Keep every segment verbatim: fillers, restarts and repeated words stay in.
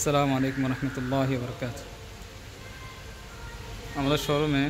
আসসালামু আলাইকুম রহমতুল্লাহি ওয়া বারাকাতুহু। আমাদের শোরুমে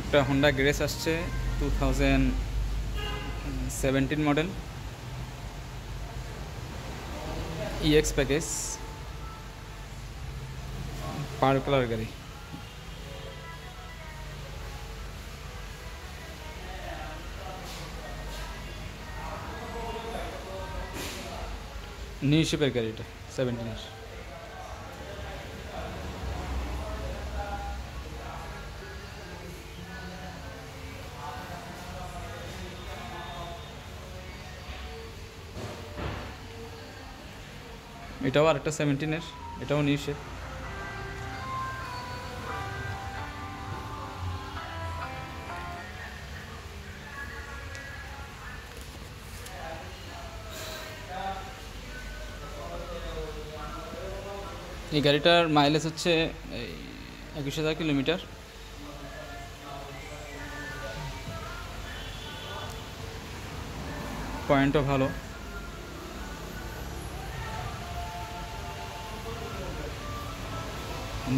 একটা Honda Grace আসছে দুই হাজার সতেরো model E X package purple colour গাড়ি। নিউ শেপের গাড়িটা সেভেন্টিন এর এটাও আরেকটা সেভেন্টিন এর, এটাও নিউ শেপ। এই গাড়িটার মাইলেজ হচ্ছে একুশ হাজার কিলোমিটার। পয়েন্টও ভালো।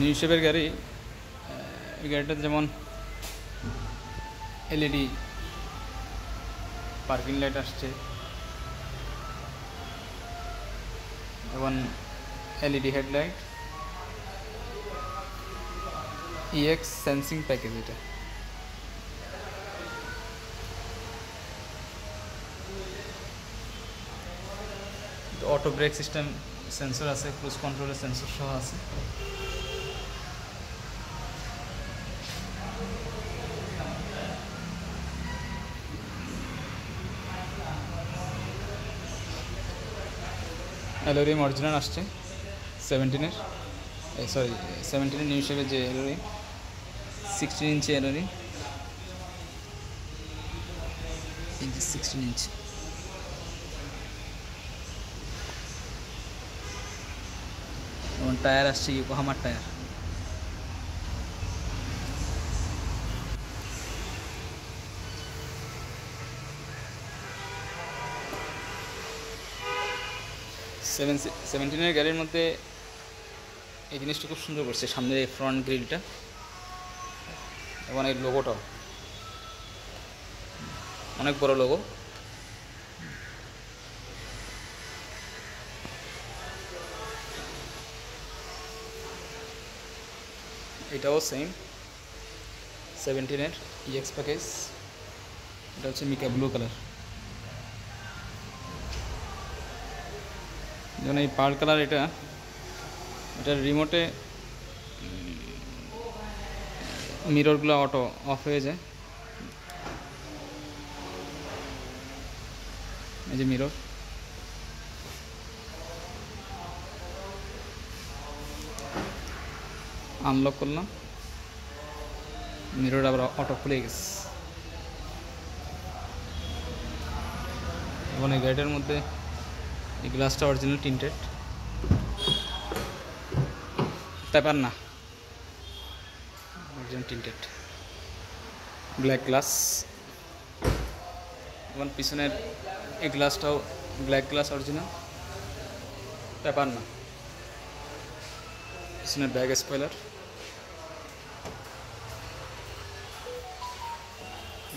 নিউ শেপের গাড়ি। এই গাড়িটার যেমন এলইডি পার্কিং লাইট আসছে এবং LED headlight, E X sensing package এটা। অটো ব্রেক সিস্টেম সেন্সর আছে, ক্রুজ কন্ট্রোলের সেন্সর সহ আছে। অ্যালয় অরিজিনাল আসছে সেভেন্টিনের, সরি সেভেন্টিনের নিউ শেপের যে alloy, sixteen inch alloy, sixteen inch. এবং টায়ার আসছে ইয়োকোহামার টায়ার। সেভেন সেভেন্টিনের গাড়ির মধ্যে এই জিনিসটা খুব সুন্দর করছে, সামনের এই ফ্রন্ট গ্রিলটা এবং এই লোগোটাও অনেক বড় লোগো। এটাও সেম সেভেন্টিনের ই এক্স প্যাকেজ, এটা হচ্ছে মিকা ব্লু কালার। যেমন এই পার্ল কালার, এটা এটার রিমোটে মিররগুলো অটো অফ হয়ে যায়। এই যে মিরর, আনলক করলাম, মিরর আবার অটো খুলে গেছে। এবং এই গাড়িটার মধ্যে এই গ্লাসটা অরিজিনাল টিন্টেড, তারপর না অরিজিনাল টিন্টেড ব্ল্যাক গ্লাস। এবং পিছনের এই গ্লাসটাও ব্ল্যাক গ্লাস অরিজিনাল, তারপর না পিছনের back spoiler.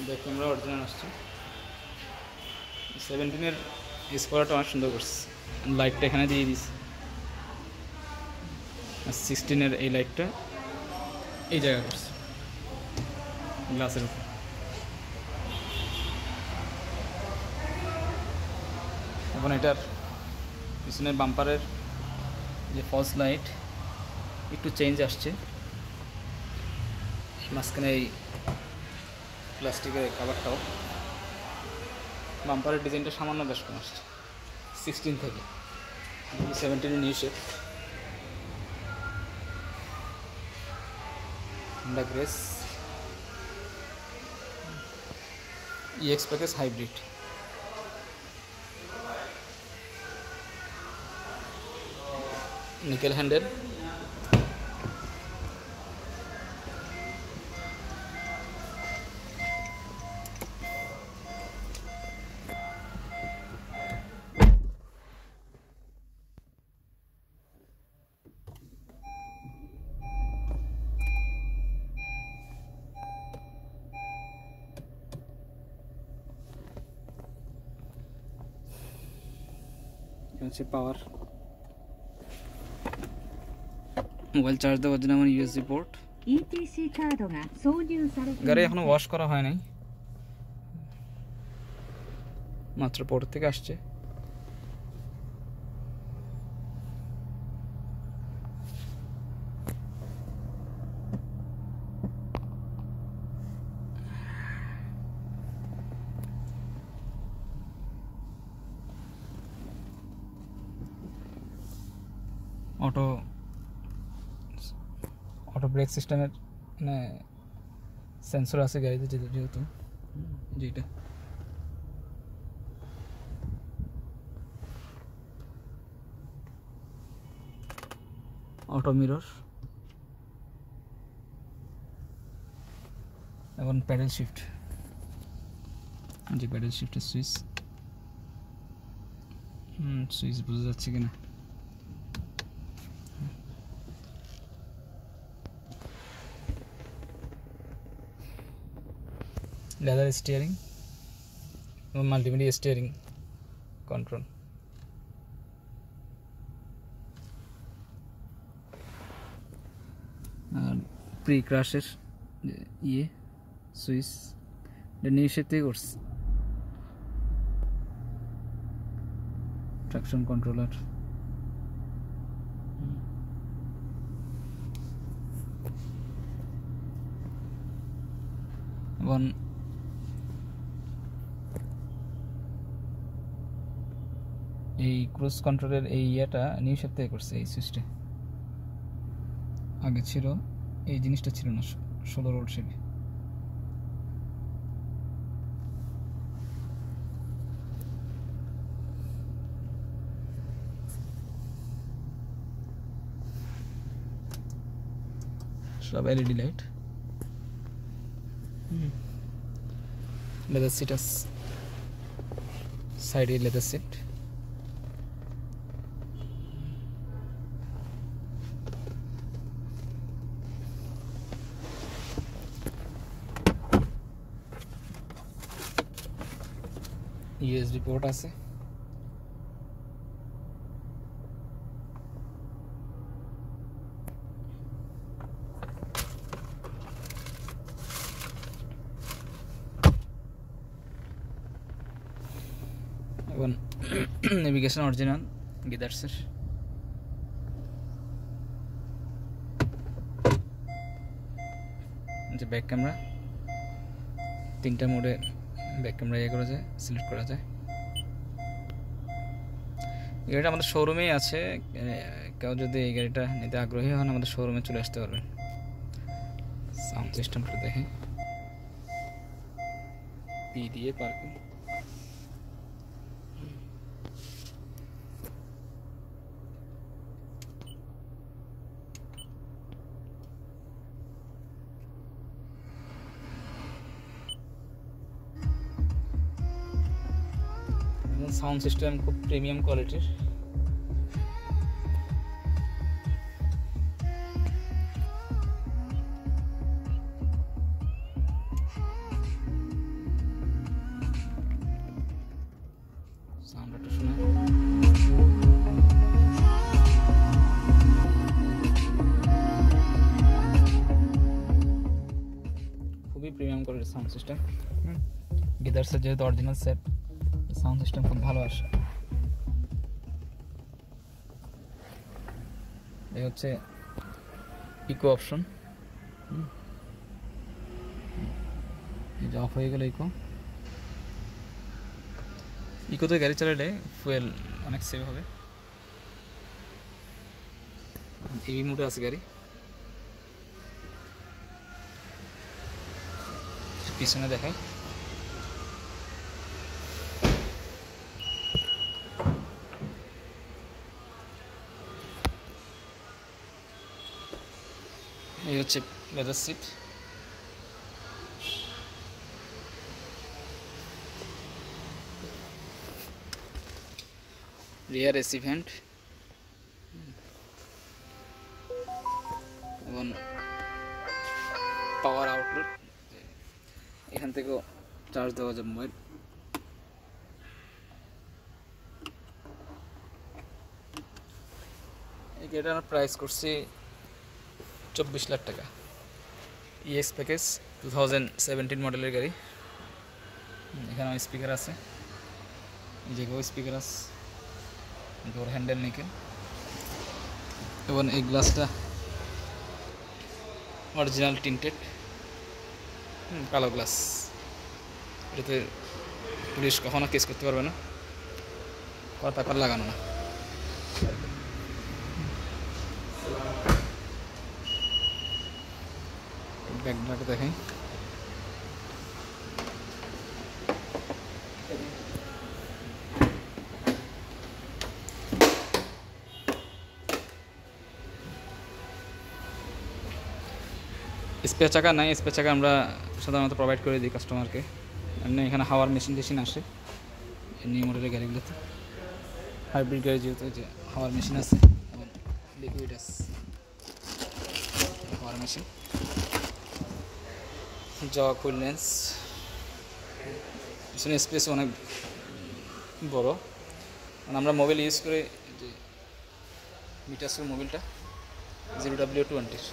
Back camera original আসছে। সেভেন্টিনের স্পয়লারটা অনেক সুন্দর করছে, লাইটটা এখানে দিয়ে দিয়েছি। আর সিক্সটিনের এই লাইটটা এই জায়গা করছে গ্লাসের উপর। এখন এটার পিছনের বাম্পারের যে ফলস লাইট একটু চেঞ্জ আসছে, মাঝখানে এই প্লাস্টিকের কাভারটাও। বাম্পারের ডিজাইনটা সামান্য বেশ কম আসছে সিক্সটিন থেকে, seventeen new shape Honda Grace E X package hybrid. Nickel handle, U S B power, mobile charge the original U S B port. E T C card ga soujou sarete gare ekhono wash kora hoy nai matro port theke asche. Auto auto brake সিস্টেমের মানে sensor আছে গাড়িতে যেহেতু যেটা auto mirror এবং paddle shift যে paddle শিফটের switch হুম সুইচ বোঝা যাচ্ছে কিনা leather steering multimedia steering control and pre crasher ye switch the new shete course traction controller one এই ক্রুজ কন্ট্রোলের এই ইয়াটা নিউ শেপে করছে এই সুইচটা আগে ছিল এই জিনিসটা ছিল না ষোলো রোড শেপে সব এলইডি লাইট হুম লেদার সিট সাইডে leather seat U S B port আছে এবং নেভিগেশন অরিজিনাল গিদারসের যে ব্যাক ক্যামেরা তিনটা মোডে ব্যাক ক্যামেরা ইয়ে করা যায় সিলেক্ট করা যায় এই গাড়িটা আমাদের শোরুমেই আছে কেউ যদি এই গাড়িটা নিতে আগ্রহী হন আমাদের শোরুমে চলে আসতে পারবেন সাউন্ড সিস্টেমটা দেখেন পি দিয়ে পার্কিং साउंड सिस्टम को प्रीमियम क्वालिटी खूब premium quality sound system guitar से जो ओरिजिनल सेट সাউন্ড সিস্টেম খুব ভালো আসে এই হচ্ছে ইকো অপশন এটা অফ হয়ে গেল ইকো ইকোতে গাড়ি চালালে ফুয়েল অনেক সেভ হবে ইভি মোডে আছে গাড়ি পিছনে দেখাই ये अच्छे leather seat rear AC vent और पावर आउटलेट एखान थेके चार्ज देवा जाबे मोबाइल এটার প্রাইস করছি চব্বিশ লাখ টাকা ইএক্স প্যাকেজ দুই হাজার সতেরো মডেলের গাড়ি। এখানে স্পিকার আছে, যেগো স্পিকার আছে, ডোর হ্যান্ডেল নিকেল এবং এই গ্লাসটা অরিজিনাল টিন্টেড কালো গ্লাস, এটাতে পুলিশ কখনো কেস করতে পারবে না, কথা কার লাগানো না। ব্যাগটাকে দেখেন, স্পেয়ার চাকা নাই, স্পেয়ার চাকা আমরা সাধারণত প্রোভাইড করে দিই কাস্টমারকে। এমনি এখানে হাওয়ার মেশিন টেশিন আসে নিউ মডেলের গাড়িগুলোতে, হাইব্রিড গাড়ি যেহেতু যে হাওয়ার মেশিন আছে এবং লিকুইড আছে হাওয়ার মেশিন, জগ ফুল লেন্স, পিছনে স্পেস অনেক বড়ো, মানে আমরা মোবাইল ইউজ করে যে মিটার সু মোবাইলটা জিরো ডাব্লিউ টোয়েন্টির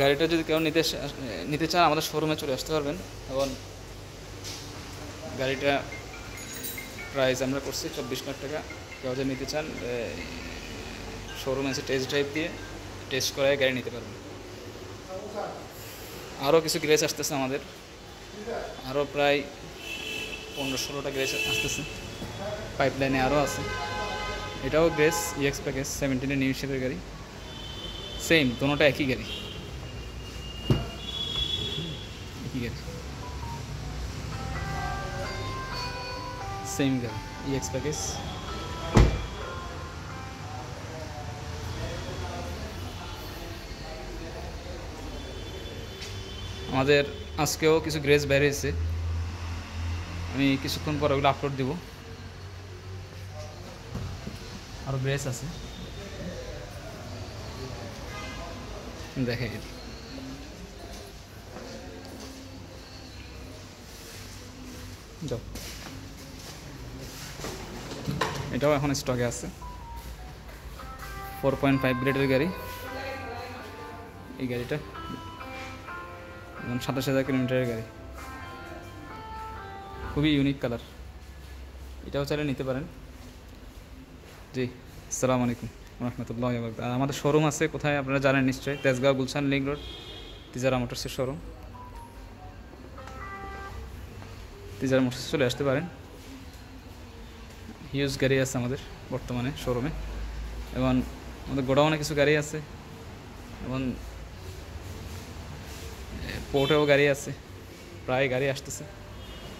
গাড়িটা যদি কেউ নিতে নিতে চান আমাদের শোরুমে চলে আসতে পারবেন। এবং গাড়িটা প্রাইস আমরা করছি চব্বিশ লাখ টাকা, কেউ যদি নিতে চান শোরুমে এসে টেস্ট ড্রাইভ দিয়ে টেস্ট করায় গাড়ি নিতে পারবেন। আরও কিছু গ্যারেজ আসতেছে আমাদের, আরও প্রায় পনেরো ষোলোটা গ্যারেজ আসতেছে, পাইপলাইনে আরও আছে। এটাও গ্যারেজ ইএক্স প্যাকেজ সেভেন্টিনের নিউ শেপের গাড়ি, সেম দোনোটা একই গাড়ি। আমাদের আজকেও কিছু গ্রেজ বেরিয়েছে, আমি কিছুক্ষণ পর ওগুলো আপলোড দিব। আরো গ্রেজ আছে দেখে, এটাও এখন স্টকে আছে ফোর পয়েন্ট ফাইভ গ্রেডের গাড়ি। এই গাড়িটা সাতাশ হাজার কিলোমিটারের গাড়ি, খুবই ইউনিক কালার, এটাও চাইলে নিতে পারেন। জি আসসালামু আলাইকুম রহমতুল্লাহ। আর আমাদের শোরুম আছে কোথায় আপনারা জানেন নিশ্চয়ই, তেজগাঁও গুলশান লিং রোড, তিজারা মোটরসের শোরুম, তিজারা মোটরসে চলে আসতে পারেন। হিউজ গাড়ি আছে আমাদের বর্তমানে শোরুমে, এবং আমাদের গোডাউনে কিছু গাড়ি আছে এবং পোর্টেও গাড়ি আছে, প্রায় গাড়ি আসতেছে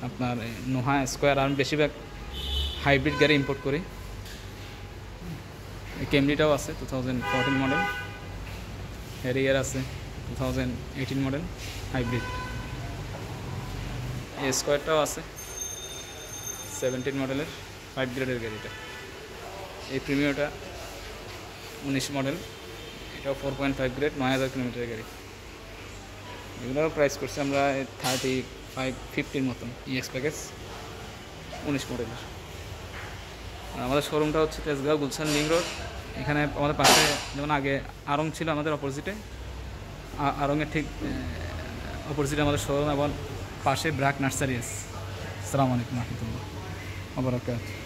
আপনার নোহা স্কোয়ার। আর বেশিরভাগ হাইব্রিড গাড়ি ইম্পোর্ট করি, ক্যামরিটাও আছে two thousand fourteen model, Harrier আছে two thousand eighteen model hybrid, এই স্কোয়ারটাও আছে সেভেন্টিন মডেলের ফাইভ গ্রেডের গাড়িটা, এই প্রিমিয়ারটা উনিশ মডেল, এটাও ফোর পয়েন্ট ফাইভ গ্রেড নয় হাজার কিলোমিটারের গাড়ি। এগুলোর প্রাইস করছি আমরা থার্টি ফাইভ ফিফটির মতন ইএক্স প্যাকেজ উনিশ মডেলের। আর আমাদের শোরুমটা হচ্ছে তেজগাঁও গুলশান লিং রোড, এখানে আমাদের পাশে যেমন আগে আরং ছিল আমাদের অপোজিটে, আরঙের ঠিক অপোজিটে আমাদের শোরুম এবং পাশে ব্র্যাক নার্সারি আছে। আসসালামু আলাইকুম রহমতুল্লাহ ওয়া বারাকাতুহু।